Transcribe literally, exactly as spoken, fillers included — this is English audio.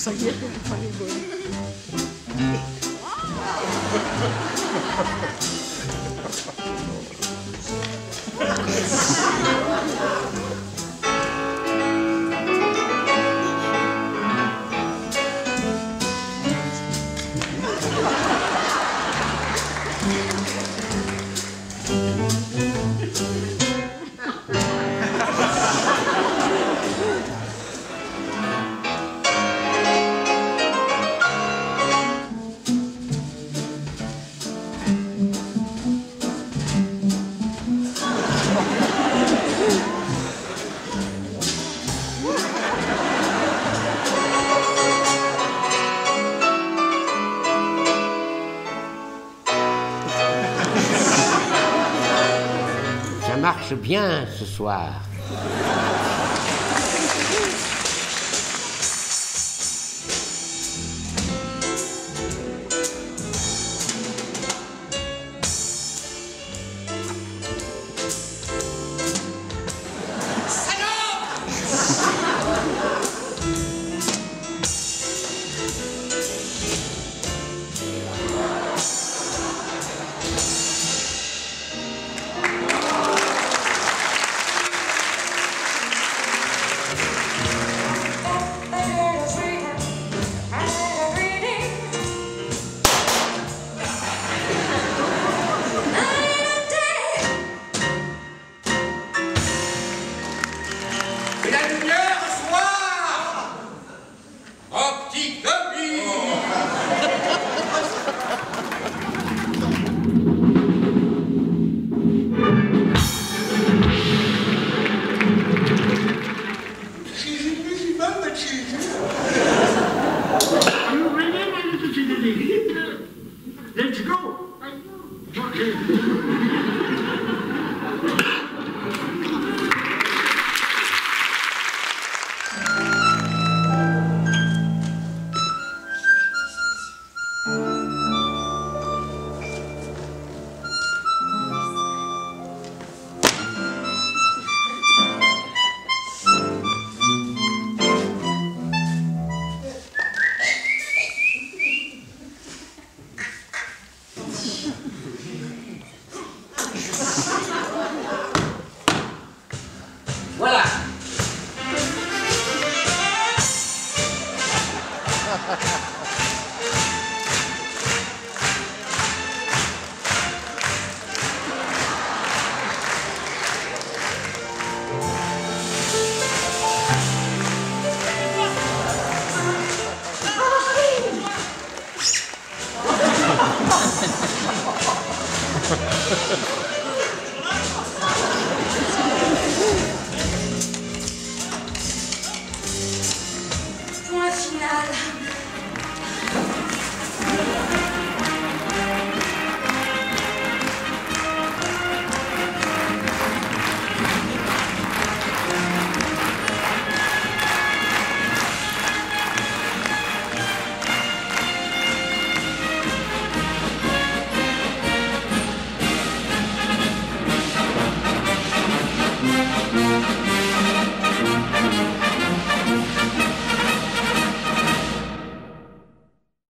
ça y est, on est bon. Ça marche bien ce soir.